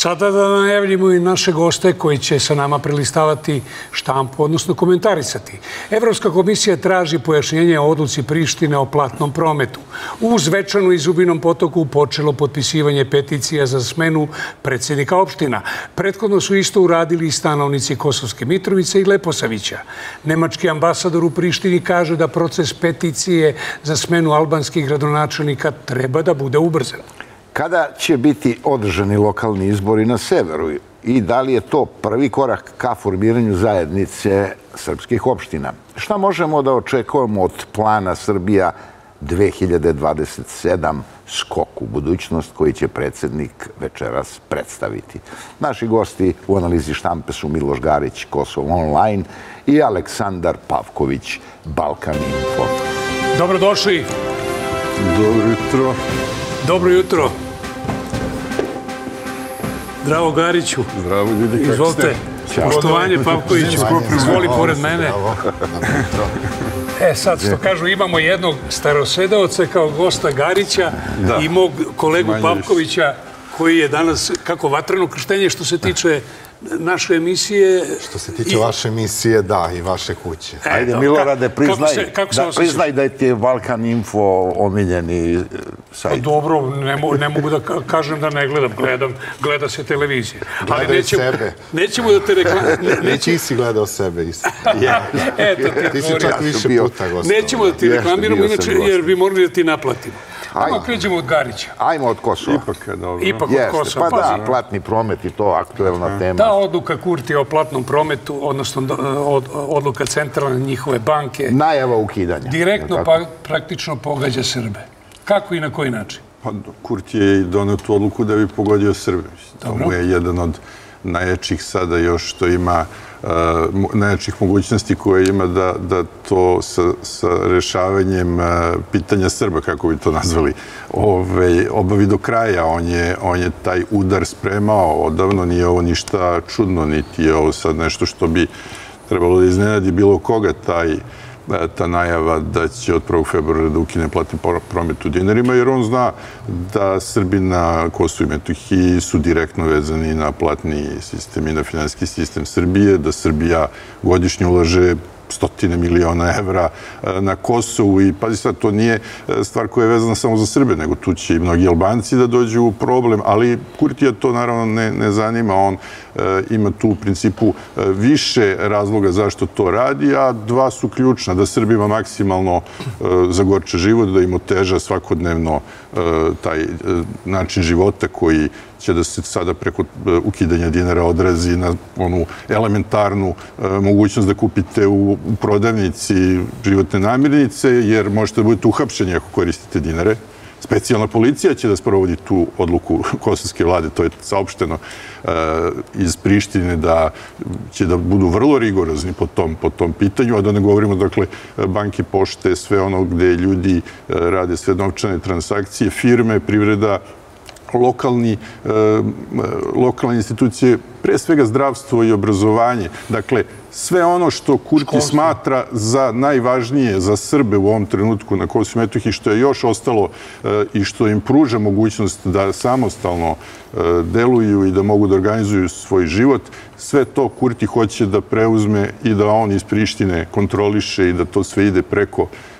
Sada da najavljamo i naše goste koji će sa nama prelistavati štampu, odnosno komentarisati. Evropska komisija traži pojašnjenje o odluci Prištine o platnom prometu. U Zvečanu i Zubinom Potoku počelo potpisivanje peticija za smenu predsjednika opština. Prethodno su isto uradili i stanovnici Kosovske Mitrovice i Leposavića. Nemački ambasador u Prištini kaže da proces peticije za smenu albanskih gradonačelnika treba da bude ubrzan. Kada će biti održani lokalni izbori na severu i da li je to prvi korak ka formiranju zajednice srpskih opština? Šta možemo da očekujemo od plana Srbija 2027 skok u budućnost koji će predsjednik večeras predstaviti? Naši gosti u analizi štampe su Miloš Garić, Kosovo Online i Aleksandar Pavković, Balkan Info. Dobrodošli. Dobro jutro. Dobro jutro. Zdravo Gariću. Zdravo ljudi, kako ste? Poštovanje Pavkoviću, izvoli pored mene. E sad, što kažu, imamo jednog starosedaoca kao gosta Garića i mog kolegu Pavkovića koji je danas, kako vatreno krštenje što se tiče naše emisije... Što se tiče vaše emisije, da, i vaše kuće. Ajde, Milorade, priznaj da ti je Balkan Info omiljeni sajt. Dobro, ne mogu da kažem da ne gledam. Gleda se televizija. Gledaj sebe. Nećemo da te reklamiramo. Neći si gledao sebe isto. Ti si čak više puta gostao. Nećemo da ti reklamiramo, inače, jer bi morali da ti naplatimo. Ajmo, krećemo od Garića. Ajmo od Kosova. Ipak od Kosova. Pa da, platni promet i to aktuelna tema. Ta odluka Kurti o platnom prometu, odnosno odluka centralne njihove banke... Najava ukidanja. Direktno praktično pogađa Srbe. Kako i na koji način? Kurti je donio tu odluku da bi pogodio Srbe. To mu je jedan od najjačih sada još što ima, najjačih mogućnosti koje ima da to sa rešavanjem pitanja Srba, kako bi to nazvali, obavi do kraja. On je taj udar spremao odavno, nije ovo ništa čudno, niti je ovo sad nešto što bi trebalo da iznenadi bilo koga, ta najava da će od 1. februara da ukine platni promet u dinarima, jer on zna da Srbi na Kosovu i Metohiji su direktno vezani na platni sistem i na finansijski sistem Srbije, da Srbija godišnje ulaže stotine miliona evra na Kosovu i pazi sad, to nije stvar koja je vezana samo za Srbe, nego tu će i mnogi Albanci da dođu u problem, ali Kurtija to naravno ne zanima, on ima tu u principu više razloga zašto to radi, a dva su ključna, da Srbima maksimalno zagorče život, da im oteža svakodnevno taj način života koji će da se sada preko ukidanja dinara odrazi na onu elementarnu mogućnost da kupite u prodavnici životne namirnice, jer možete da budete uhapšeni ako koristite dinare. Specijalna policija će da sprovodi tu odluku kosovske vlade, to je saopšteno iz Prištine, da će da budu vrlo rigorozni po tom pitanju, a da ne govorimo, dakle, banke, pošte, sve ono gde ljudi rade sve novčane transakcije, firme, privreda, lokalne institucije, pre svega zdravstvo i obrazovanje. Dakle, sve ono što Kurti smatra za najvažnije za Srbe u ovom trenutku na Kosovu i Metohiji, što je još ostalo i što im pruža mogućnost da samostalno deluju i da mogu da organizuju svoj život, sve to Kurti hoće da preuzme i da on iz Prištine kontroliše i da to sve ide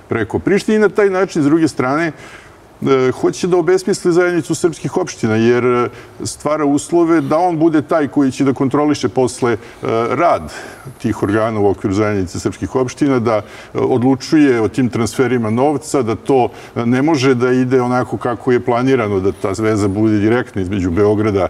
preko Prištine. I na taj način, s druge strane, hoće da obesmisli zajednicu srpskih opština, jer stvara uslove da on bude taj koji će da kontroliše posle rad tih organa u okviru zajednice srpskih opština, da odlučuje o tim transferima novca, da to ne može da ide onako kako je planirano, da ta veza bude direktna između Beograda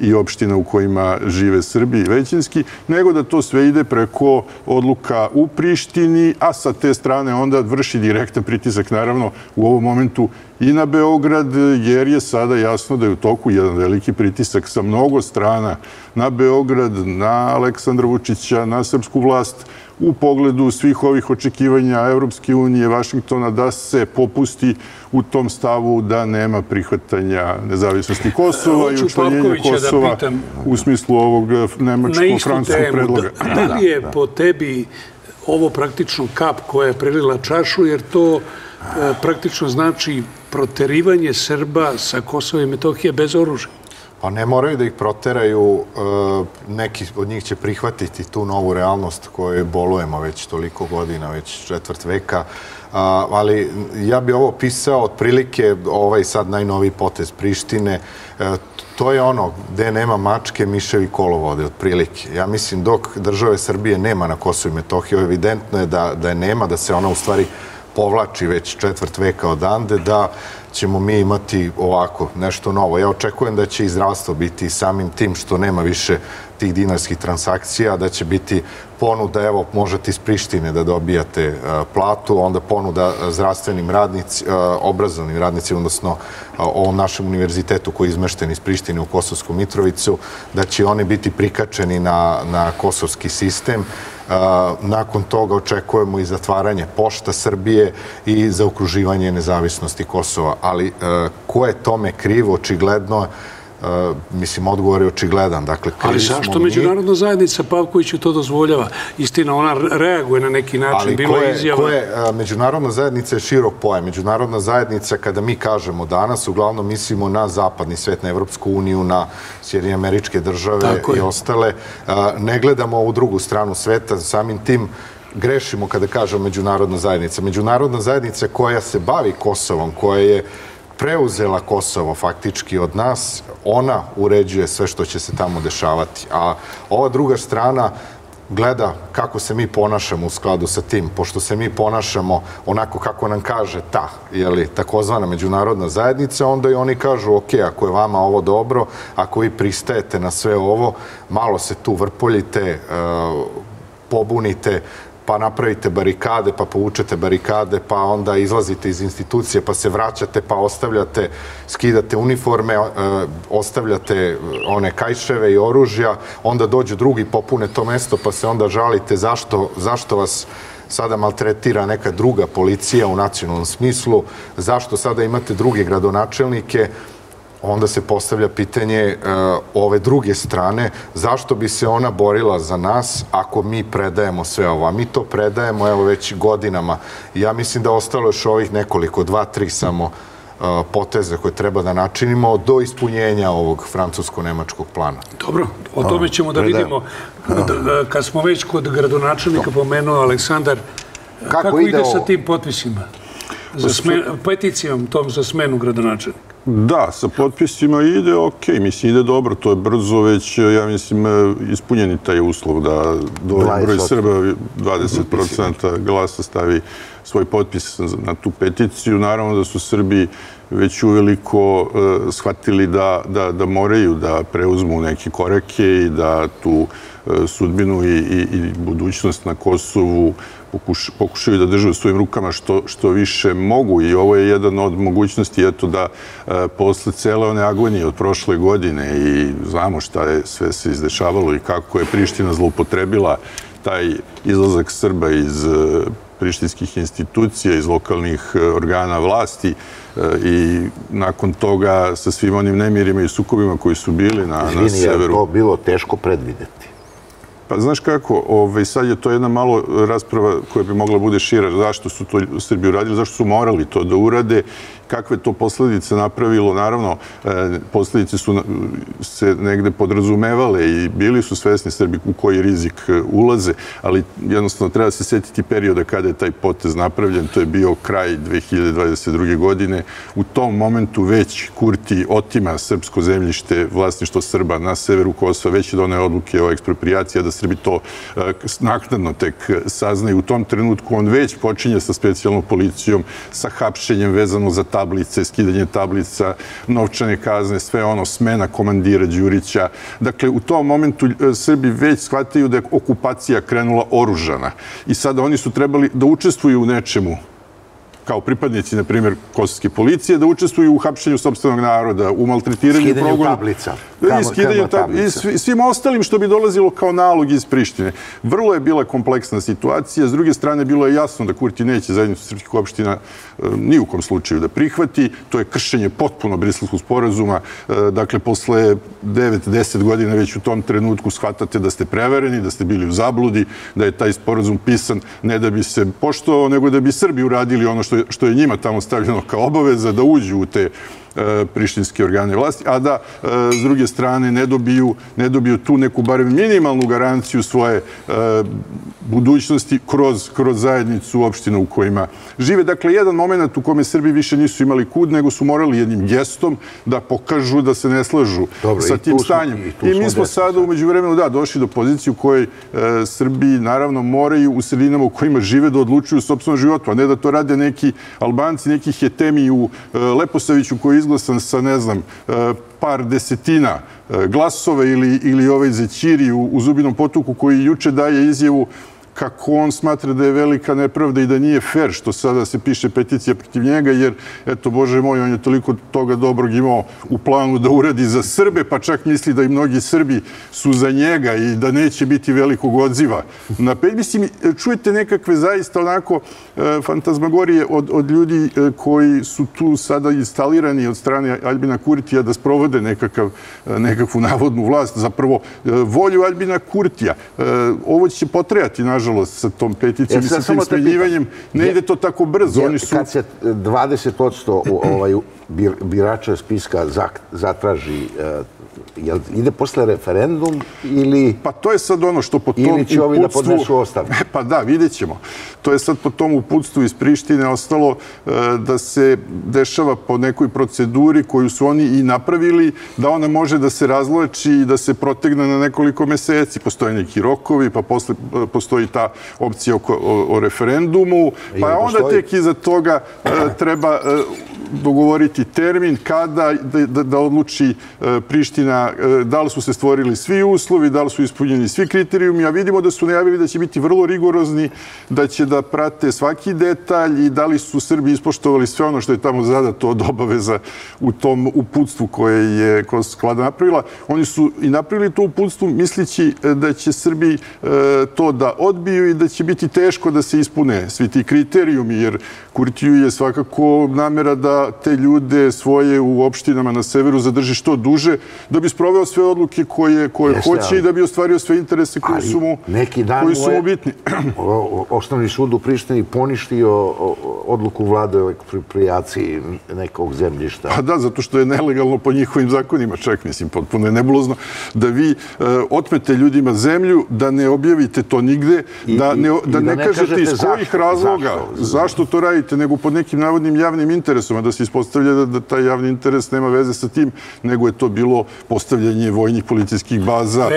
i opština u kojima žive Srbi većinski, nego da to sve ide preko odluka u Prištini, a sa te strane onda vrši direktan pritisak, naravno, u ovom momentu i na Beograd, jer je sada jasno da je u toku jedan veliki pritisak sa mnogo strana na Beograd, na Aleksandra Vučića, na srpsku vlast, u pogledu svih ovih očekivanja Evropske unije, Vašingtona, da se popusti u tom stavu da nema prihvatanja nezavisnosti Kosova i učlanjenja Kosova u smislu ovog nemačko-francuskog predloga. Da li je po tebi ovo praktično kap koja je prelila čašu, jer to praktično znači proterivanje Srba sa Kosova i Metohije bez oružja? Pa ne moraju da ih proteraju, neki od njih će prihvatiti tu novu realnost koju bolujemo već toliko godina, već četvrt veka, ali ja bi ovo pisao otprilike ovaj sad najnoviji potez Prištine, to je ono gde nema mačke, miševi kolovode, otprilike. Ja mislim dok države Srbije nema na Kosovu i Metohiji, evidentno je da je nema, da se ona u stvari povlači već četvrt veka odande, da ćemo mi imati ovako nešto novo. Ja očekujem da će i zdravstvo biti samim tim što nema više tih dinarskih transakcija, da će biti ponuda, evo, možete iz Prištine da dobijate platu, onda ponuda zdravstvenim radnicima, obrazovnim radnicima, odnosno ovom našem univerzitetu koji je izmešten iz Prištine u Kosovsku Mitrovicu, da će oni biti prikačeni na kosovski sistem. Nakon toga očekujemo i zatvaranje pošta Srbije i zaokruživanje nezavisnosti Kosova. Ali ko je tome kriv, očigledno, mislim, odgovor je očigledan. Ali zašto međunarodna zajednica Pavkoviću to dozvoljava? Istina, ona reaguje na neki način, bilo je izjava. Međunarodna zajednica je širok pojam. Međunarodna zajednica, kada mi kažemo danas, uglavnom mislimo na zapadni svet, na Evropsku uniju, na Sjedinjene Američke Države i ostale. Ne gledamo ovu drugu stranu sveta, samim tim grešimo kada kažemo međunarodna zajednica. Međunarodna zajednica koja se bavi Kosovom, koja je preuzela Kosovo faktički od nas, ona uređuje sve što će se tamo dešavati. A ova druga strana gleda kako se mi ponašamo u skladu sa tim, pošto se mi ponašamo onako kako nam kaže ta, takozvana međunarodna zajednica, onda i oni kažu, ok, ako je vama ovo dobro, ako vi pristajete na sve ovo, malo se tu vrpoljite, pobunite, pa napravite barikade, pa povučete barikade, pa onda izlazite iz institucije, pa se vraćate, pa ostavljate, skidate uniforme, ostavljate one kajševe i oružja, onda dođu drugi, popune to mesto, pa se onda žalite zašto vas sada maltretira neka druga policija u nacionalnom smislu, zašto sada imate druge gradonačelnike. Onda se postavlja pitanje ove druge strane, zašto bi se ona borila za nas ako mi predajemo sve ovo? Mi to predajemo evo već godinama. Ja mislim da ostalo još ovih nekoliko, 2-3 samo poteze koje treba da načinimo do ispunjenja ovog francusko-nemačkog plana. Dobro, o tome ćemo da vidimo. Kad smo već kod gradonačelnika pomenuo, Aleksandar, kako ide sa tim potpisima? Peticijom tom za smenu gradonačelnika? Da, sa potpisima ide ok, mislim ide dobro, to je brzo već, ja mislim, ispunjeni taj uslov da broj Srba 20% glasa stavi svoj potpis na tu peticiju. Naravno da su Srbi već uveliko shvatili da moraju da preuzmu neke korake i da tu sudbinu i budućnost na Kosovu pokušaju da drže u svojim rukama što više mogu, i ovo je jedan od mogućnosti, eto, da posle cele one agonije od prošle godine, i znamo šta je sve se izdešavalo i kako je Priština zloupotrebila taj izlazak Srba iz prištinskih institucija, iz lokalnih organa vlasti, i nakon toga sa svim onim nemirima i sukobima koji su bili na severu. Izvini, je to bilo teško predvideti? Pa znaš kako, sad je to jedna malo rasprava koja bi mogla bude šira. Zašto su to Srbi uradili, zašto su morali to da urade, kakve to posledice napravilo. Naravno, posledice su se negde podrazumevale i bili su svesni Srbi u koji rizik ulaze, ali jednostavno treba se setiti perioda kada je taj potez napravljen. To je bio kraj 2022. godine. U tom momentu već Kurti otima srpsko zemljište, vlasništvo Srba na severu Kosova, već je doneo odluke o ekspropriaciji, da Srbi to naknadno tek saznaju. U tom trenutku on već počinje sa specijalnom policijom, sa hapšenjem vezano za tablice, skidanje tablica, novčane kazne, sve ono, smena komandira Đurića. Dakle, u tom momentu Srbi već shvataju da je okupacija krenula oružana i sada oni su trebali da učestvuju u nečemu, kao pripadnici, na primjer, kosovske policije, da učestvuju u hapšenju sopstvenog naroda, u maltretiranju, progonu, tablica, i svim ostalim što bi dolazilo kao nalog iz Prištine. Vrlo je bila kompleksna situacija. S druge strane, bilo je jasno da Kurti neće zajednicu srpskih opština ni u kom slučaju da prihvati. To je kršenje potpuno Briselskog sporazuma. Dakle, posle 9-10 godina već u tom trenutku shvatate da ste prevareni, da ste bili u zabludi, da je taj sporazum pisan ne da bi se poštovao, nego da bi Srbi uradili ono što je njima tamo stavljeno kao obaveza, da uđu u te prištinski organi vlasti, a da s druge strane ne dobiju tu neku barem minimalnu garanciju svoje budućnosti kroz zajednicu opština u kojima žive. Dakle, jedan moment u kome Srbi više nisu imali kud, nego su morali jednim gestom da pokažu da se ne slažu sa tim stanjem. I mi smo sada umeđu vremenu došli do pozicije u kojoj Srbi naravno moraju u sredinama u kojima žive da odlučuju u sopstvenom životu, a ne da to rade neki Albanci, neki hetemi u Leposaviću koji je izglasan sa, ne znam, par desetina glasova ili ovaj Zećiri u Zubinom Potoku koji juče daje izjavu kako on smatra da je velika nepravda i da nije fer što sada se piše peticija protiv njega, jer, eto, Bože moj, on je toliko toga dobrog imao u planu da uradi za Srbe, pa čak misli da i mnogi Srbi su za njega i da neće biti velikog odziva. Mislim, čujete nekakve zaista onako fantazmagorije od ljudi koji su tu sada instalirani od strane Albina Kurtija da sprovode nekakvu navodnu vlast, zapravo volju Albina Kurtija. Ovo će potrajati, nažalost, sa tom peticijom i sa tim smenjivanjem. Ne ide to tako brzo. Kad se 20% birača spiska zatraži, ide posle referendum ili... Pa to je sad ono što po tom uputstvu... Ili će ovi da podnesu ostavku. Pa da, vidjet ćemo. To je sad po tom uputstvu iz Prištine ostalo da se dešava po nekoj proceduri koju su oni i napravili, da ona može da se razvlači i da se protegne na nekoliko meseci. Postoje neki rokovi, pa posle postoji ta opcija o referendumu, pa onda tek iza toga treba dogovoriti termin kada da odluči Priština da li su se stvorili svi uslovi, da li su ispunjeni svi kriterijumi, a vidimo da su najavili da će biti vrlo rigorozni, da će da prate svaki detalj i da li su Srbi ispoštovali sve ono što je tamo zadato od obaveza u tom uputstvu koje je Vlada napravila. Oni su i napravili to uputstvo mislići da će Srbi to da odbiju i da će biti teško da se ispune svi ti kriterijumi, jer Kurtiju je svakako namera da te ljude svoje u opštinama na severu zadrži što duže, da bi sproveo sve odluke koje hoće i da bi ostvario sve interese koji su mu bitni. Osnovni sud u Prištini poništio odluku vlade o eksproprijaciji nekog zemljišta. Pa da, zato što je nelegalno po njihovim zakonima, čak mislim, potpuno je nebulozno, da vi otmete ljudima zemlju, da ne objavite to nigde, da ne kažete iz kojih razloga, zašto to radite, nego pod nekim navodnim javnim interesom, a da se ispostavlja da taj javni interes nema veze sa tim, nego je to bilo postavljanje vojnih policijskih baza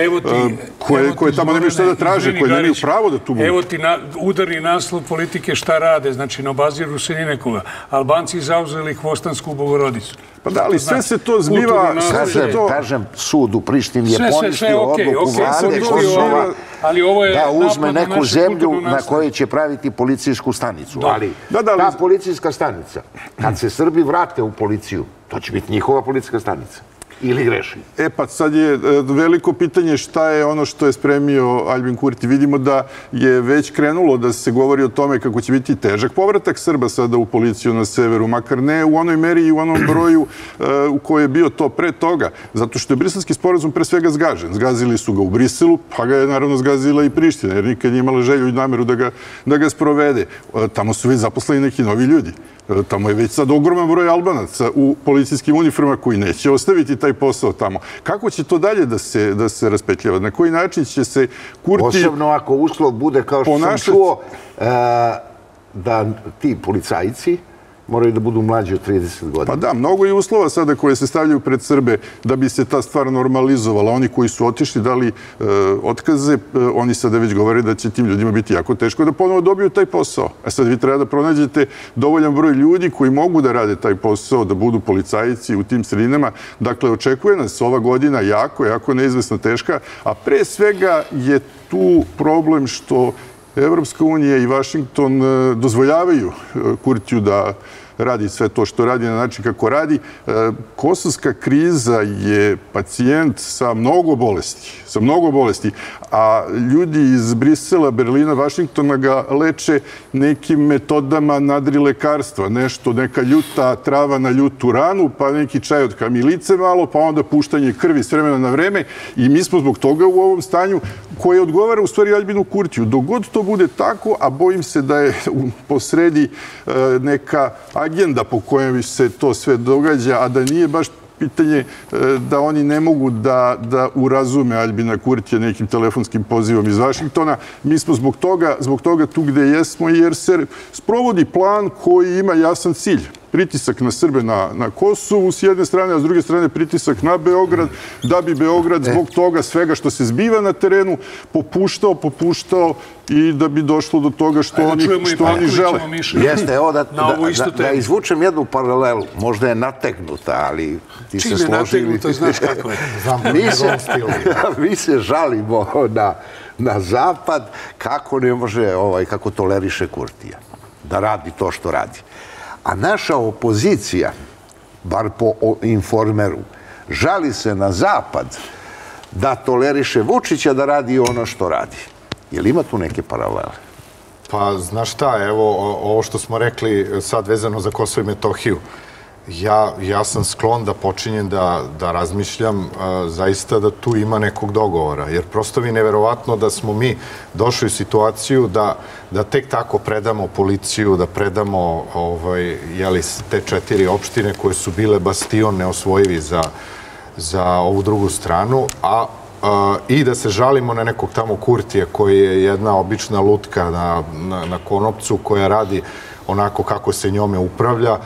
koje tamo nemaju šta da traže, koje nemaju pravo da tu budu. Evo ti udarni naslov politike šta rade, znači na obaziru se ni nekoga. Albanci zauzeli Hvostansku Bogorodicu. Pa da, ali sve se to zbiva... Kažem, sud u Prištini je poništio odluku vlade Kosova da uzme neku zemlju na kojoj će praviti policijsku stanicu. Ali ta policijska stanica, kad se Srbi vrate u policiju, to će biti njihova policijska stanica. Ili greši? E pa sad je veliko pitanje šta je ono što je spremio Albin Kurti. Vidimo da je već krenulo da se govori o tome kako će biti težak povratak Srba sada u policiju na severu, makar ne u onoj meri i u onom broju u kojoj je bio to pre toga. Zato što je Briselski sporazum pre svega zgažen. Zgazili su ga u Briselu, pa ga je naravno zgazila i Priština, jer nikad nije imala želju i nameru da ga sprovede. Tamo su već zaposleni neki novi ljudi. Tamo je već sad ogroman broj Albanaca u policijskim uniformama koji neće ostaviti taj posao tamo. Kako će to dalje da se raspetljava? Na koji način će se Kurti... Posebno ako uslov bude, kao što sam čuo, da ti policajci moraju da budu mlađi od 30 godina. Pa da, mnogo je uslova sada koje se stavljaju pred Srbe da bi se ta stvar normalizovala. Oni koji su otišli, dali otkaze, oni sada već govore da će tim ljudima biti jako teško da ponovo dobiju taj posao. A sad vi treba da pronađete dovoljan broj ljudi koji mogu da rade taj posao, da budu policajci u tim sredinama. Dakle, očekuje nas ova godina jako, jako neizvesno teška, a pre svega je tu problem što Evropska unija i Vašington dozvoljavaju Kurtiju da radi sve to što radi na način kako radi. Kosovska kriza je pacijent sa mnogo bolesti, a ljudi iz Brisela, Berlina, Vašingtona ga leče nekim metodama nadrilekarstva. Nešto, neka ljuta trava na ljutu ranu, pa neki čaj od kamilice malo, pa onda puštanje krvi s vremena na vreme. I mi smo zbog toga u ovom stanju koje odgovara u stvari Albinu Kurtiju. Dogod to bude tako, a bojim se da je posredi neka agenda po kojem se to sve događa, a da nije baš pitanje da oni ne mogu da urazume Albina Kurtija nekim telefonskim pozivom iz Vašingtona. Mi smo zbog toga tu gde jesmo, jer se sprovodi plan koji ima jasan cilj. Pritisak na Srbe na Kosovu s jedne strane, a s druge strane pritisak na Beograd, da bi Beograd zbog toga svega što se zbiva na terenu popuštao i da bi došlo do toga što oni žele. Jeste, evo da izvučem jednu paralelu, možda je nategnuta, ali ti se složili. Mi se žalimo na Zapad kako ne može, kako toleriše Kurtija da radi to što radi. A naša opozicija, bar po Informeru, žali se na Zapad da toleriše Vučića da radi ono što radi. Je li ima tu neke paralele? Pa, znaš šta, evo, ovo što smo rekli sad vezano za Kosovo i Metohiju, ja sam sklon da počinjem da razmišljam zaista da tu ima nekog dogovora. Jer prosto mi je neverovatno da smo mi došli u situaciju da tek tako predamo policiju, da predamo te 4 opštine koje su bile bastion neosvojivi za ovu drugu stranu, a i da se žalimo na nekog tamo Kurtija koji je jedna obična lutka na konopcu koja radi onako kako se njome upravlja.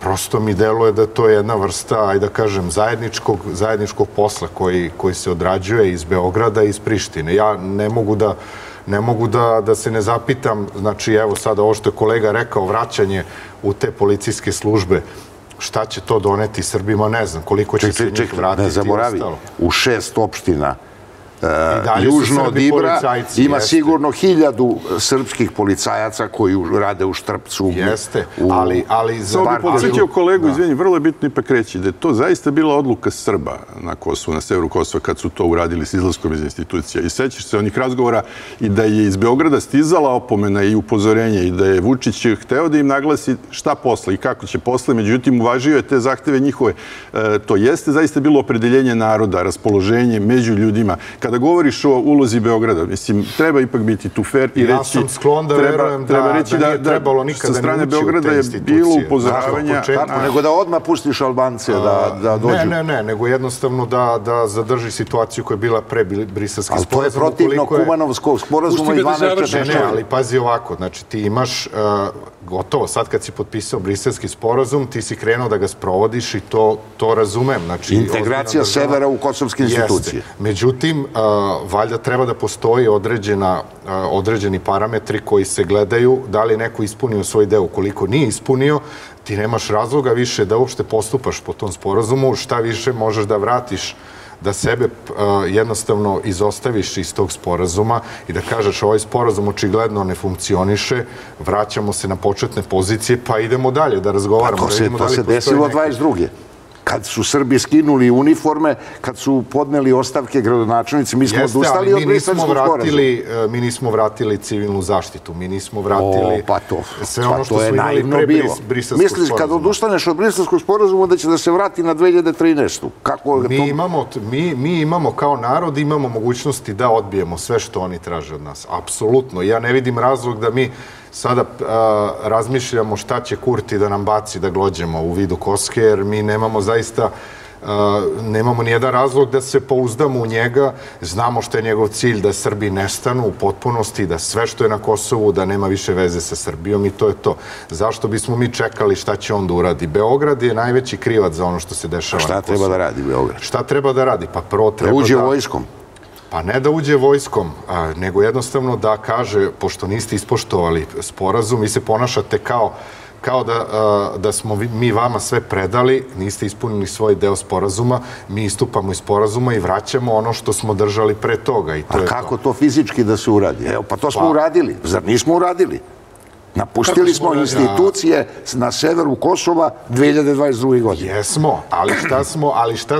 Prosto mi deluje da to je jedna vrsta, ajde da kažem, zajedničkog posla koji se odrađuje iz Beograda i iz Prištine. Ja ne mogu da se ne zapitam, znači evo sada ovo što je kolega rekao, vraćanje u te policijske službe, šta će to doneti Srbima, ne znam, koliko će se njih vratiti. Ne zaboravi, u 6 opština južno od Ibra ima sigurno 1000 srpskih policajaca koji rade u Štrpcu. Jeste, ali... Samo bih podsjetio kolegu, izvini, vrlo je bitno ipak reći da je to zaista bila odluka Srba na Kosovu, na severu Kosova, kad su to uradili s izlaskom iz institucija. I sećaš se onih razgovora i da je iz Beograda stizala opomena i upozorenje i da je Vučić hteo da im naglasi šta posle i kako će posle, međutim uvažio je te zahteve njihove. To jeste zaista bilo opredeljenje naroda, raspoloženje među ljudima. Kada govoriš o ulozi Beograda, mislim, treba ipak biti tu fer i reći... Ja sam sklon da verujem da nije trebalo nikada ne ući u te institucije. Sa strane Beograda je bilo upozoravanja... Nego da odmah pustiš Albance da dođu... Ne, nego jednostavno da zadrži situaciju koja je bila pre Briselski sporazum. Ali to je protivno Kumanovskog sporazuma i Vanguarda. Ne, ali pazi ovako, znači ti imaš... Gotovo, sad kad si potpisao Briselski sporazum, ti si krenuo da ga sprovodiš i to razumem. Integracija severa u kosovske institucije. Međutim, valjda treba da postoji određeni parametri koji se gledaju, da li je neko ispunio svoj deo. Ukoliko nije ispunio, ti nemaš razloga više da uopšte postupaš po tom sporazumu, šta više možeš da vratiš, da sebe jednostavno izostaviš iz tog sporazuma i da kažeš ovaj sporazum očigledno ne funkcioniše, vraćamo se na početne pozicije pa idemo dalje da razgovaramo. To se desilo 22. Kad su Srbi skinuli uniforme, kad su podneli ostavke gradonačelnici, mi smo odustali od Briselskog sporazuma. Mi nismo vratili civilnu zaštitu, mi nismo vratili sve ono što smo imali pre Briselskog sporazuma. Misliš, kad odustaneš od Briselskog sporazuma, da će da se vrati na 2013. Mi imamo kao narod, imamo mogućnosti da odbijemo sve što oni traže od nas. Apsolutno. Ja ne vidim razlog da mi sada razmišljamo šta će Kurti da nam baci da glođemo u vidu koske, jer mi nemamo zaista nijedan razlog da se pouzdamo u njega. Znamo što je njegov cilj, da Srbi nestanu u potpunosti, da sve što je na Kosovu, da nema više veze sa Srbijom i to je to. Zašto bismo mi čekali šta će on da uradi? Beograd je najveći krivac za ono što se dešava na Kosovu. Šta treba da radi Beograd? Šta treba da radi? Pa prvo treba da... uđe vojskom. Pa ne da uđe vojskom, nego jednostavno da kaže, pošto niste ispoštovali sporazum, vi se ponašate kao da smo mi vama sve predali, niste ispunili svoj deo sporazuma, mi istupamo iz sporazuma i vraćamo ono što smo držali pre toga. A kako to fizički da se uradi? Evo, pa to smo uradili. Zar nismo uradili? Napustili smo institucije na severu Kosova 2022. godine. Jesmo, ali šta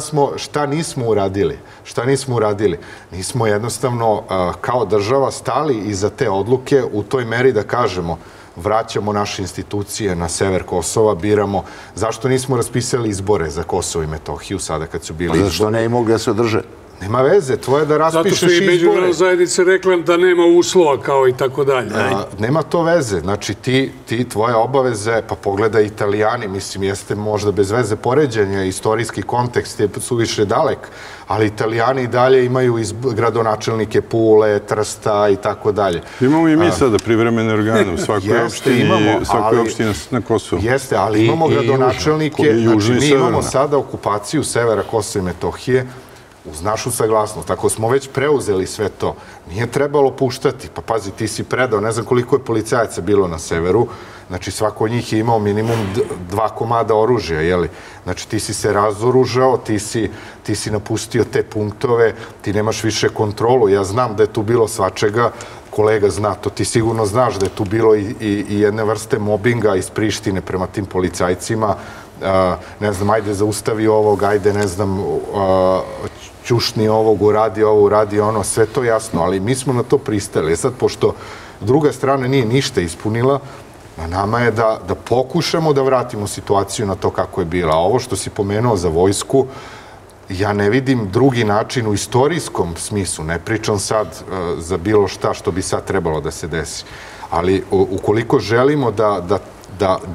nismo uradili? Šta nismo uradili? Nismo jednostavno kao država stali iza te odluke u toj meri da kažemo vraćamo naše institucije na sever Kosova, biramo. Zašto nismo raspisali izbore za Kosovo i Metohiju sada kad su bili izbori? Zašto ne i mogli da se održe? Nema veze, tvoje da raspišeš izbore. Zato što je međunarodna zajednica rekla da nema uslova kao i tako dalje. Nema to veze. Znači, ti tvoje obaveze, pa pogledaj Italijani, mislim, jeste možda bez veze poređenja, istorijski kontekst je suviše dalek, ali Italijani dalje imaju gradonačelnike Pule, Trsta i tako dalje. Imamo i mi sada privremene organe u svakoj opštini na Kosovu. Jeste, ali imamo gradonačelnike, znači mi imamo sada okupaciju severa Kosova i Metohije, uz našu saglasnost. Ako smo već preuzeli sve to, nije trebalo puštati. Pa pazi, ti si predao, ne znam koliko je policajaca bilo na severu, znači svako od njih je imao minimum 2 komada oružja, jeli? Znači ti si se razoružao, ti si napustio te punktove, ti nemaš više kontrolu. Ja znam da je tu bilo svačega, kolega zna to, ti sigurno znaš da je tu bilo i jedne vrste mobinga iz Prištine prema tim policajcima, ne znam, ajde zaustavi ovog, ajde, ne znam, čušni ovog, uradi ovo, uradi ono, sve to jasno, ali mi smo na to pristali. Sad, pošto druga strana nije ništa ispunila, na nama je da pokušamo da vratimo situaciju na to kako je bila. A ovo što si pomenuo za vojsku, ja ne vidim drugi način u istorijskom smislu, ne pričam sad za bilo šta što bi sad trebalo da se desi, ali ukoliko želimo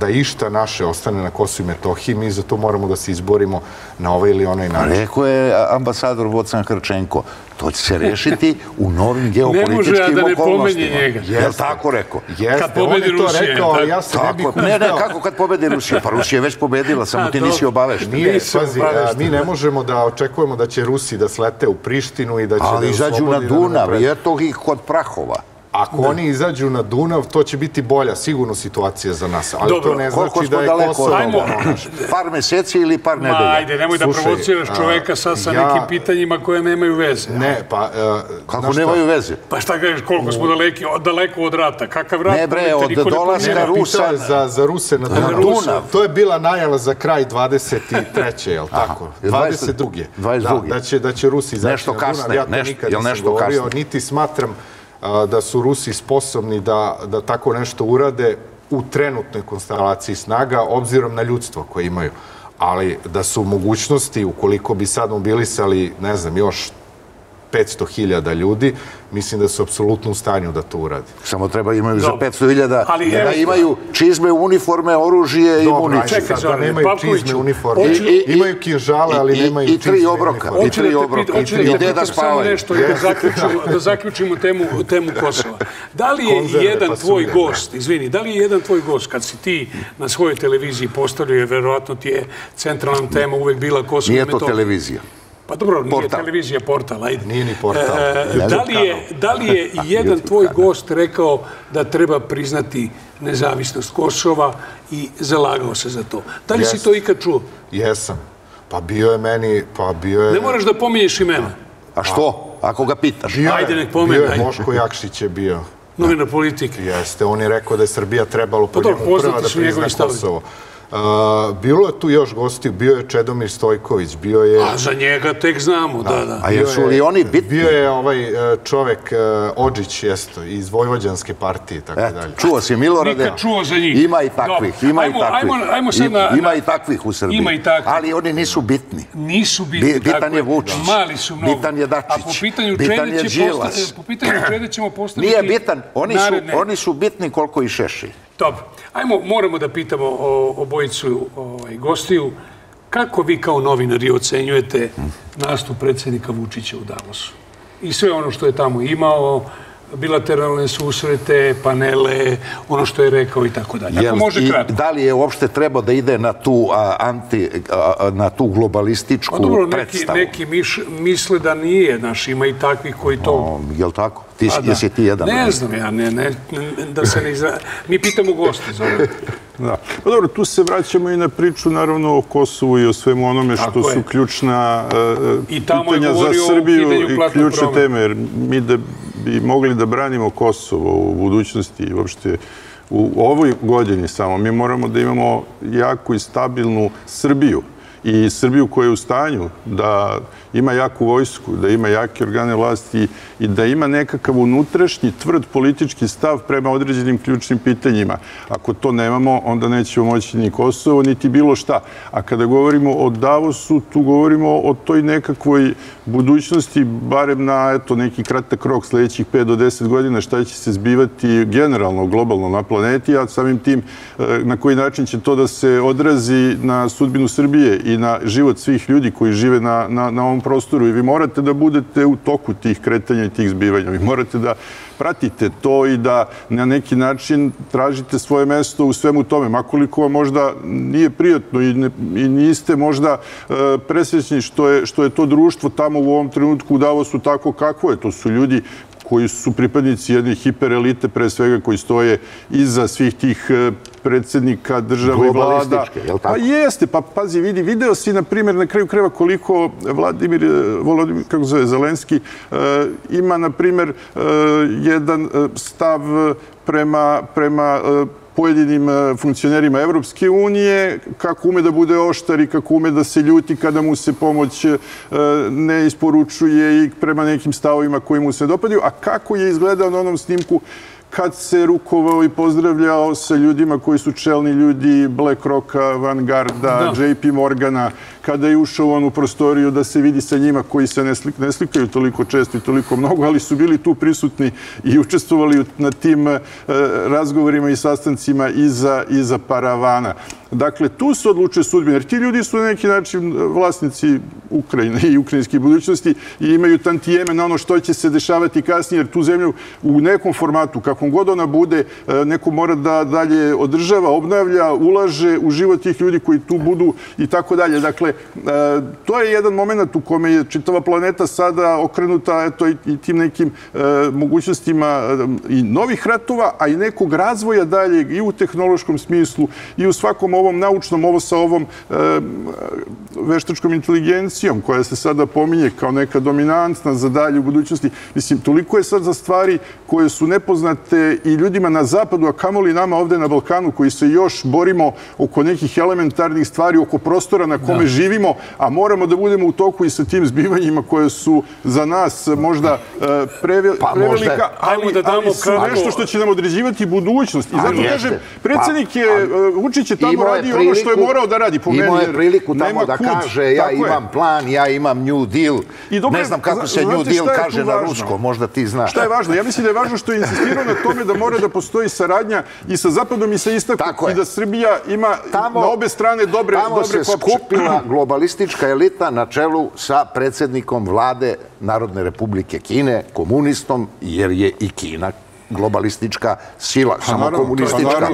da išta naše ostane na Kosovu i Metohiji, mi za to moramo da se izborimo na ovaj ili onaj način. Rekao je ambasador Vocan Hrčenko, to će se rešiti u novim geopolitičkim okolnostima. Ne može, a da ne pomeni njega. Je li tako rekao? Kad pobedi Rusije. Ne, kako kad pobedi Rusije? Pa Rusija je već pobedila, samo ti nisi obavešten. Mi ne možemo da očekujemo da će Rusi da slete u Prištinu i da će da oslobodi. Ali izađu na Dunav, jer to ih kod Prahova. Ako oni izađu na Dunav, to će biti bolja, sigurno, situacija za nas. Ali to ne znači da je Kosovo. Par meseci ili par nedelja. Ajde, nemoj da provociraš čoveka sad sa nekim pitanjima koje nemaju veze. Ne, pa... Kako nemaju veze? Pa šta kažeš, koliko smo daleko od rata? Kakav rat? Ne bre, od dolaska Rusa... Za Ruse na Dunav. To je bila najava za kraj 23. je li tako? 22. 22. Da će Rusi izaći na Dunav. Ja to nikad nisam govorio. Niti smatram da su Rusi sposobni da tako nešto urade u trenutnoj konstelaciji snaga, obzirom na ljudstvo koje imaju. Ali da su mogućnosti, ukoliko bi sad mobilisali, ne znam, još 500.000 ljudi, mislim da su apsolutno u stanju da to uradi. Samo treba imaju za 500.000 da imaju čizme, uniforme, oružje i municiju. Da nemaju čizme, uniforme. Imaju kinžale, ali nemaju čizme. I 3 obroka. I gde da spavaju. Da zaključimo temu Kosova. Da li je jedan tvoj gost, izvini, da li je jedan tvoj gost, kad si ti na svojoj televiziji postavljao, jer verovatno ti je centralna tema uvek bila Kosovo i Metohija. Nije to televizija. Pa dobro, nije televizija, portal, ajde. Nije ni portal. Da li je jedan tvoj gost rekao da treba priznati nezavisnost Kosova i zalagao se za to? Da li si to ikad čuo? Jesam. Pa bio je meni, pa bio je... Ne moraš da pominješ imena. A što? Ako ga pitaš. Ajde, nek pomeni. Bio je Boško Jakšić je bio. Novinar politike. Jeste, on je rekao da je Srbija trebalo po njemu prva da prizna Kosovo. Bilo je tu još gosti, bio je Čedomir Stojović, bio je... A za njega tek znamo, da. A jesu li oni bitni? Bio je ovaj čovek, Odžić, jesto, iz Vojvođanske partije, tako dalje. Čuo si, Milorade, ima i takvih u Srbiji. Ali oni nisu bitni. Nisu bitni. Bitan je Vučić. Mali su mnogo. Bitan je Dačić. Bitan je Đilas. Po pitanju Čede ćemo postaviti... Nije bitan. Oni su bitni koliko i Šeši. Dobro. Ajmo, moramo da pitamo obojicu gostiju, kako vi kao novinari ocenjujete nastup predsjednika Vučića u Davosu? I sve ono što je tamo imao, bilateralne susrete, panele, ono što je rekao i tako dalje. Ako može kratko. Da li je uopšte trebao da ide na tu globalističku predstavu? Neki misle da nije, znaš, ima i takvi koji to... Je li tako? Jesi ti jedan? Ne znam ja, da se ne izražava. Mi pitamo goste. Dobro, tu se vraćamo i na priču, naravno, o Kosovu i o svemu onome što su ključna pitanja za Srbiju i ključne teme, jer mi da bi mogli da branimo Kosovo u budućnosti i uopšte u ovoj godini samo, mi moramo da imamo jaku i stabilnu Srbiju. i Srbiju koja je u stanju da ima jaku vojsku, da ima jake organe vlasti i da ima nekakav unutrašnji tvrd politički stav prema određenim ključnim pitanjima. Ako to nemamo, onda nećemo moći ni Kosovo, niti bilo šta. A kada govorimo o Davosu, tu govorimo o toj nekakvoj budućnosti, barem na neki kratak rok sljedećih 5 do 10 godina, šta će se zbivati generalno, globalno na planeti, a samim tim na koji način će to da se odrazi na sudbinu Srbije i na život svih ljudi koji žive na ovom prostoru. I vi morate da budete u toku tih kretanja i tih zbivanja. Vi morate da pratite to i da na neki način tražite svoje mesto u svemu tome. Makoliko vam možda nije prijatno i niste možda presvjesni što je to društvo tamo u ovom trenutku u Davosu tako kako je. To su ljudi koji su pripadnici jedne hiperelite, pre svega koji stoje iza svih tih predsjednika država i vlada. Pa jeste, pa pazi, video si, na primjer, na kraju kreva koliko Vladimir Zelenski ima, na primjer, jedan stav prema pojedinim funkcionerima Evropske unije, kako ume da bude oštar i kako ume da se ljuti kada mu se pomoć ne isporučuje i prema nekim stavovima koji mu se dopadaju, a kako je izgledao na onom snimku kad se rukovao i pozdravljao sa ljudima koji su čelni ljudi Black Rocka, Vanguarda, JP Morgana, kada je ušao on u prostoriju da se vidi sa njima koji se ne slikaju toliko često i toliko mnogo, ali su bili tu prisutni i učestvovali na tim razgovorima i sastancima iza paravana. Dakle, tu se odlučuje sudbina, jer ti ljudi su na neki način vlasnici Ukrajine i ukrajinske budućnosti i imaju tantijeme na ono što će se dešavati kasnije, jer tu zemlju u nekom formatu, kakvom god ona bude, neko mora da dalje održava, obnavlja, ulaže u život tih ljudi koji tu budu i tako dalje. Dakle, to je jedan moment u kome je čitava planeta sada okrenuta i tim nekim mogućnostima i novih ratova, a i nekog razvoja daljeg i u tehnološkom smislu i u svakom ovom naučnom, ovo sa ovom veštačkom inteligencijom koja se sada pominje kao neka dominantna za dalje u budućnosti. Mislim, toliko je sad za stvari koje su nepoznate i ljudima na zapadu, a kamoli nama ovde na Balkanu koji se još borimo oko nekih elementarnih stvari, oko prostora na kome živimo, a moramo da budemo u toku i sa tim zbivanjima koje su za nas možda prevelika, ali su nešto što će nam određivati budućnost. I zato kažem, predsjednik Vučić je tamo radio ono što je morao da radi. Imao je priliku tamo da kaže ja imam plan, ja imam New Deal. Ne znam kako se New Deal kaže na ruskom, možda ti znaš. Šta je važno? Ja mislim da je važno što je insistirao na tome da mora da postoji saradnja i sa Zapadom i sa Istokom i da Srbija ima na obe strane dobre kopče. Kupila globalistička elita na čelu sa predsjednikom vlade Narodne republike Kine, komunistom, jer je i Kina globalistička sila, samo komunistička.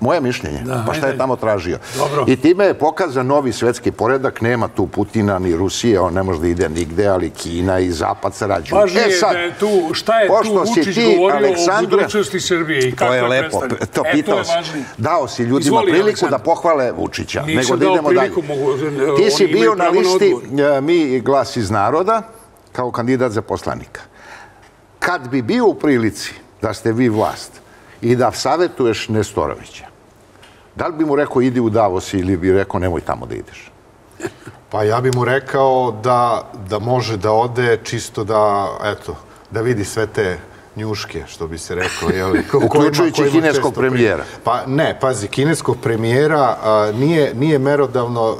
Moje mišljenje, pa šta je tamo tražio. I time je pokazan novi svetski poredak, nema tu Putina ni Rusije, on ne može da ide nigde, ali Kina i Zapad sarađuju. Važnije je tu, šta je tu Vučić govorio o budućnosti Srbije i kakva je predstavlja. To je važnije. Dao si ljudima priliku da pohvale Vučića. Nisam dao priliku. Ti si bio na listi Mi glas iz naroda kao kandidat za poslanika. Kad bi bio u prilici da ste vi vlast i da savjetuješ Nestorovića, da li bi mu rekao idi u Davos ili bi rekao nemoj tamo da ideš? Pa ja bi mu rekao da može da ode čisto da vidi sve te njuške, što bi se rekao. Uključujući kineskog premijera. Pa ne, pazi, kineskog premijera nije merodavno...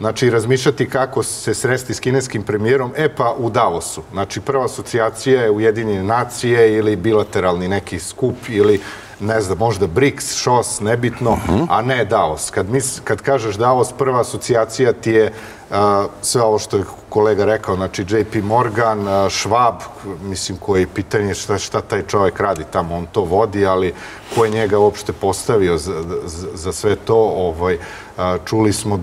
Znači, razmišljati kako se sresti s kineskim premijerom, pa u Davosu. Znači, prva asocijacija je Ujedinjene nacije ili bilateralni neki skup ili, ne znam, možda BRICS, ŠOS, nebitno, a ne Davos. Kad kažeš Davos, prva asocijacija ti je sve ovo što je kolega rekao, znači JP Morgan, Schwab, mislim koje je pitanje šta taj čovjek radi tamo, on to vodi, ali ko je njega uopšte postavio za sve to. Čuli smo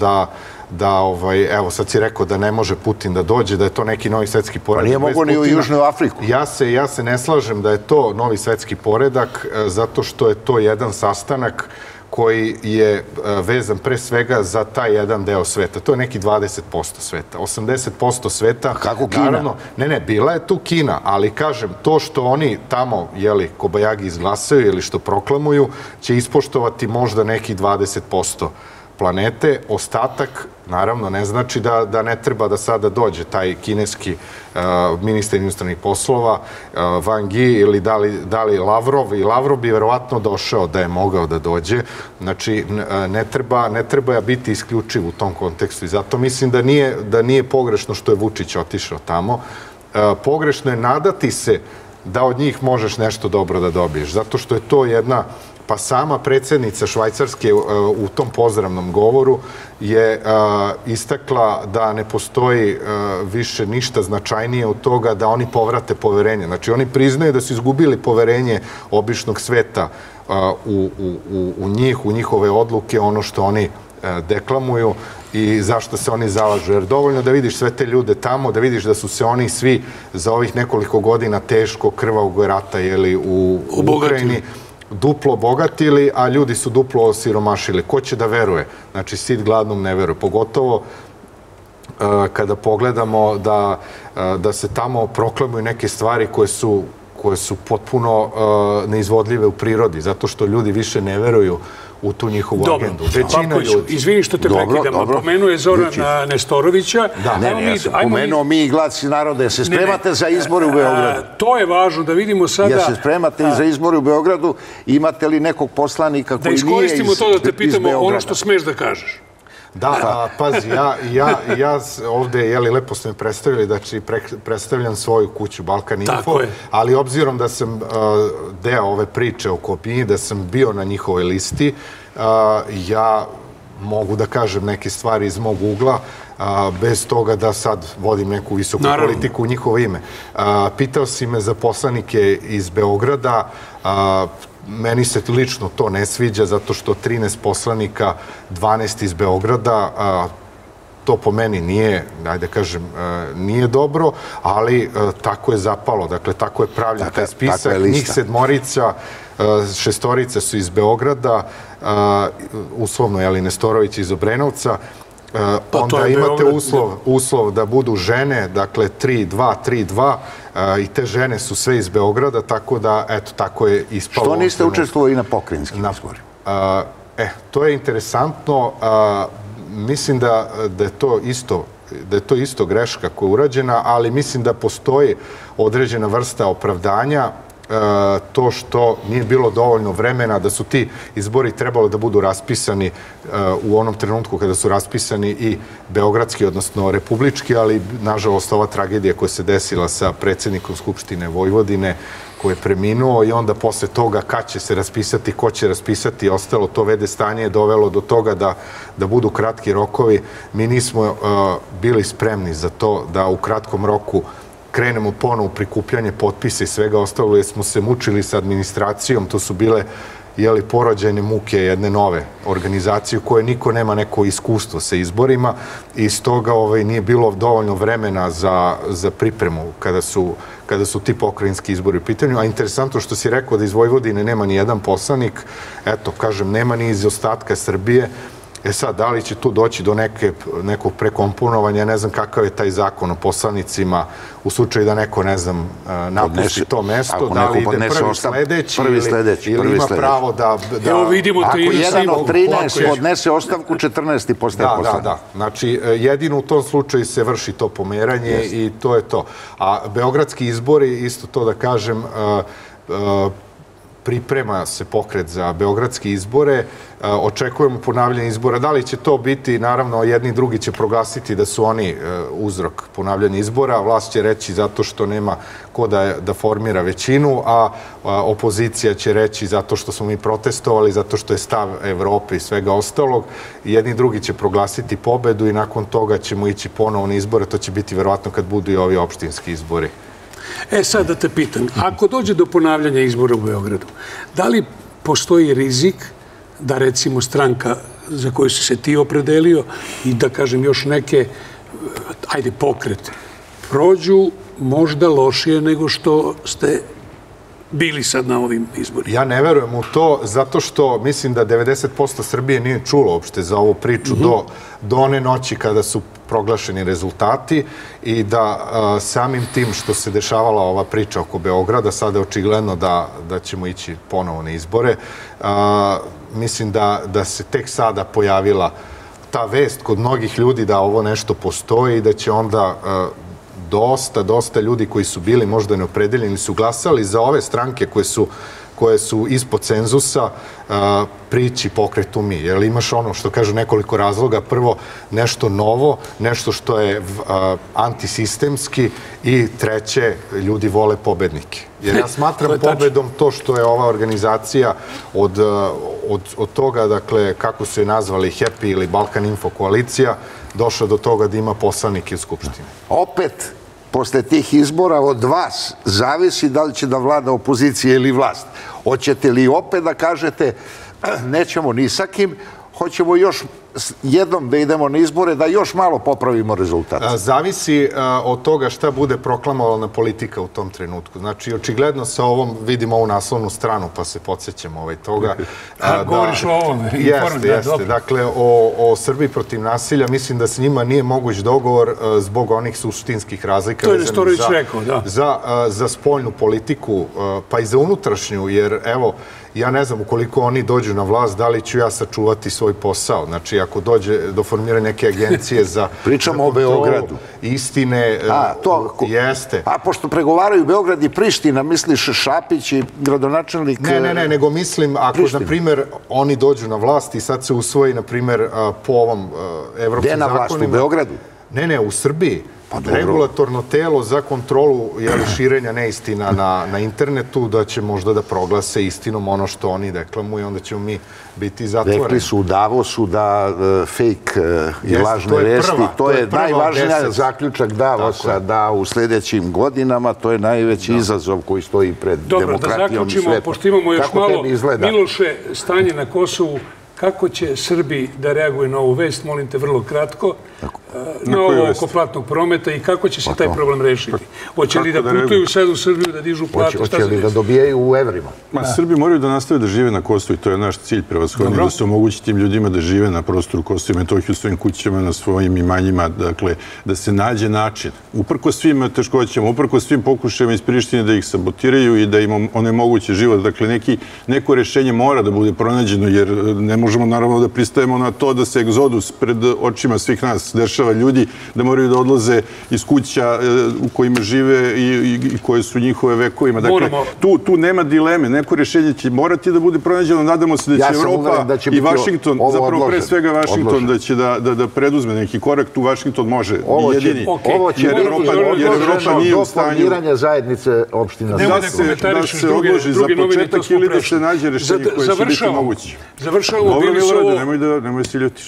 evo sad si rekao da ne može Putin da dođe, da je to neki novi svetski poredak. Pa nije mogo ni u Južnu Afriku. Ja se ne slažem da je to novi svetski poredak, zato što je to jedan sastanak koji je vezan pre svega za taj jedan deo sveta. To je neki 20% sveta. 80% sveta... Kako Kina? Ne, bila je tu Kina, ali kažem, to što oni tamo, Kobajagi izglasaju ili što proklamuju, će ispoštovati možda neki 20% planete, ostatak naravno ne znači da ne treba da sada dođe taj kineski ministar inostranih poslova Wang Yi ili da li Lavrov, i Lavrov bi verovatno došao da je mogao da dođe. Znači, ne treba biti isključiv u tom kontekstu i zato mislim da nije pogrešno što je Vučić otišao tamo. Pogrešno je nadati se da od njih možeš nešto dobro da dobiješ, zato što je to jedna... Pa sama predsjednica Švajcarske u tom pozdravnom govoru je istakla da ne postoji više ništa značajnije od toga da oni povrate poverenje. Znači, oni priznaju da su izgubili poverenje običnog sveta u njih, u njihove odluke, ono što oni deklamuju i zašto se oni zalažu. Jer dovoljno da vidiš sve te ljude tamo, da vidiš da su se oni svi za ovih nekoliko godina teško krvavog rata u Ukrajini duplo bogatili, a ljudi su duplo osiromašili. Ko će da veruje? Znači, sit gladnom ne veruje. Pogotovo kada pogledamo da se tamo proklamuju neke stvari koje su potpuno neizvodljive u prirodi, zato što ljudi više ne veruju u tu njihovu agendu. Izvini što te prekidam, pomenuo je Zorana Nestorovića. Ne, pomenuo mi i Glas naroda. Se spremate za izbore u Beogradu? To je važno da vidimo sada. Se spremate i za izbore u Beogradu? Imate li nekog poslanika koji nije iz Beograda? Da iskoristimo to da te pitamo ono što smeš da kažeš. Da, pazi, ja ovdje, lepo ste me predstavili, znači predstavljam svoju kuću Balkan Info, ali obzirom da sam deo ove priče o Kopinji, da sam bio na njihovoj listi, ja mogu da kažem neke stvari iz mog ugla, bez toga da sad vodim neku visoku politiku u njihovo ime. Pitao si me za poslanike iz Beograda, meni se lično to ne sviđa, zato što 13 poslanika, 12 iz Beograda, to po meni nije, ajde kažem, nije dobro, ali tako je zapalo, dakle, tako je pravljen taj spisak, njih sedmorica, šestorica su iz Beograda, uslovno, Nestorović iz Obrenovca, onda imate uslov da budu žene, dakle 3-2, 3-2, i te žene su sve iz Beograda, tako da, eto, tako je ispalo. Što niste učestvovali na pokrajinskim izborima? To je interesantno, mislim da je to isto greška koja je urađena, ali mislim da postoji određena vrsta opravdanja, to što nije bilo dovoljno vremena, da su ti izbori trebalo da budu raspisani u onom trenutku kada su raspisani i beogradski, odnosno republički, ali nažalost ova tragedija koja se desila sa predsjednikom Skupštine Vojvodine koji je preminuo i onda posle toga kad će se raspisati, ko će raspisati i ostalo, to vede stanje je dovelo do toga da budu kratki rokovi. Mi nismo bili spremni za to da u kratkom roku krenemo ponovo prikupljanje potpisa i svega ostalo, jer smo se mučili sa administracijom. To su bile porođajne muke jedne nove organizacije u kojoj niko nema neko iskustvo sa izborima i stoga nije bilo dovoljno vremena za pripremu kada su ti pokrajinski izbori u pitanju. A interesantno što si rekao da iz Vojvodine nema ni jedan poslanik, eto, kažem, nema ni iz ostatka Srbije. Sad, da li će tu doći do nekog prekomponovanja, ne znam kakav je taj zakon o poslanicima, u slučaju da neko, ne znam, napusti to mesto, da li ide prvi sledeći ili ima pravo da... Evo vidimo te ili svi mogu. Ako jedan od 13 podnese ostavku, 14. postaje poslanik. Da, znači, jedino u tom slučaju se vrši to pomeranje i to je to. A beogradski izbori, isto to da kažem, priprema se pokret za beogradske izbore, očekujemo ponavljanje izbora. Da li će to biti, naravno, jedni i drugi će proglasiti da su oni uzrok ponavljanja izbora, vlast će reći zato što nema ko da formira većinu, a opozicija će reći zato što smo mi protestovali, zato što je stav Evrope i svega ostalog. Jedni i drugi će proglasiti pobedu i nakon toga ćemo ići ponovo na izbore. To će biti verovatno kad budu i ovi opštinski izbori. Sad da te pitam, ako dođe do ponavljanja izbora u Beogradu, da li postoji rizik da, recimo, stranka za koju si se ti opredelio i, da kažem, još neke, ajde, pokrete, prođu možda lošije nego što ste bili sad na ovim izborima? Ja ne verujem u to, zato što mislim da 90% Srbije nije čulo uopšte za ovu priču do one noći kada su proglašeni rezultati i da samim tim što se dešavala ova priča oko Beograda, sada je očigledno da ćemo ići ponovo na izbore. Mislim da se tek sada pojavila ta vest kod mnogih ljudi da ovo nešto postoji i da će onda dosta ljudi koji su bili možda neopredeljeni su glasali za ove stranke koje su ispod cenzusa prići pokretu Mi. Jer imaš ono što kažu nekoliko razloga. Prvo, nešto novo, nešto što je antisistemski i treće, ljudi vole pobednike. Jer ja smatram pobedom to što je ova organizacija od toga, dakle, kako su je nazvali Happy ili Balkan Info koalicija, došla do toga da ima poslanike u Skupštini. Opet, posle tih izbora od vas zavisi da li će da vlada opozicija ili vlast. Hoćete li opet da kažete nećemo ni sa kim, hoćemo još jednom da idemo na izbore, da još malo popravimo rezultat? Zavisi od toga šta bude proklamovalna politika u tom trenutku. Znači, očigledno sa ovom vidimo ovu naslovnu stranu, pa se podsjećamo toga. Govoriš o ovom. Jeste. Dakle, o Srbiji protiv nasilja, mislim da s njima nije moguć dogovor zbog onih suštinskih razlika. To je Nestorović rekao, da. Za spoljnu politiku, pa i za unutrašnju, jer evo, ja ne znam ukoliko oni dođu na vlast, da li ću ja sačuvati svoj posao. Znači, ako dođe do formiranja neke agencije za... Pričamo o Beogradu. Istine, jeste. A pošto pregovaraju Beograd i Priština, misliš Šapić i gradonačelnik... Ne, nego mislim, ako, na primjer, oni dođu na vlast i sad se usvoji, na primjer, po ovom evropskom zakonima... Gde na vlast, u Beogradu? Ne, u Srbiji. Regulatorno telo za kontrolu širenja neistina na internetu, da će možda da proglase istinom ono što oni deklamuju, onda ćemo mi biti zatvoreni. Rekli su u Davosu da fake i lažne vesti, to je najvažnija zaključak Davosa, da u sljedećim godinama to je najveći izazov koji stoji pred demokratijom i svetom. Dobro, da zaključimo, pošto imamo još malo. Miloše, stanje na Kosovu, kako će Srbi da reaguju na ovu vest, molim te vrlo kratko, na ovo oko platnog prometa i kako će se taj problem rešiti? Hoće li da putuju sad u Srbiju, da dižu plate? Hoće li da dobijaju u evrima? Srbi moraju da nastave da žive na Kosovu i to je naš cilj prevashodno, da se omogući tim ljudima da žive na prostoru Kosova i Metohije, u svojim kućama, na svojim imanjima, dakle, da se nađe način. Uprko svim teškoćama, uprko svim pokušajima iz Prištine da ih sabotiraju i da im onemoguće život. Dakle, neko rešenje mora da bude pronađeno, jer ne možemo naravno da pristajemo na to da se egzodus pred očima svih nas dešava, ljudi da moraju da odlaze iz kuća u kojima žive i koje su njihove vekovima. Dakle, tu nema dileme. Neko rješenje će morati da bude pronađeno. Nadamo se da će Evropa i Vašington, zapravo pre svega Vašington, da će da preduzme neki korak. Tu Vašington može i jedini. Jer Evropa nije u stanju da se odloži za početak ili da se nađe rješenje koje će biti moguće. Završavamo. Nemoj se ljutiš.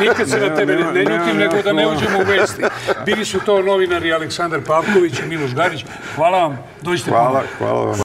Nikad se na tebe ne ljutim, nego da ne uđemo u vesti. Bili su to novinari Aleksandar Pavković i Miloš Garić. Hvala vam. Dođite. Hvala vam.